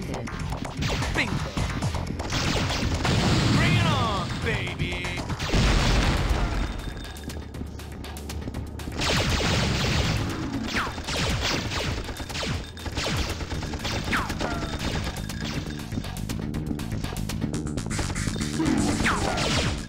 planted. Bingo! Bring it on, baby!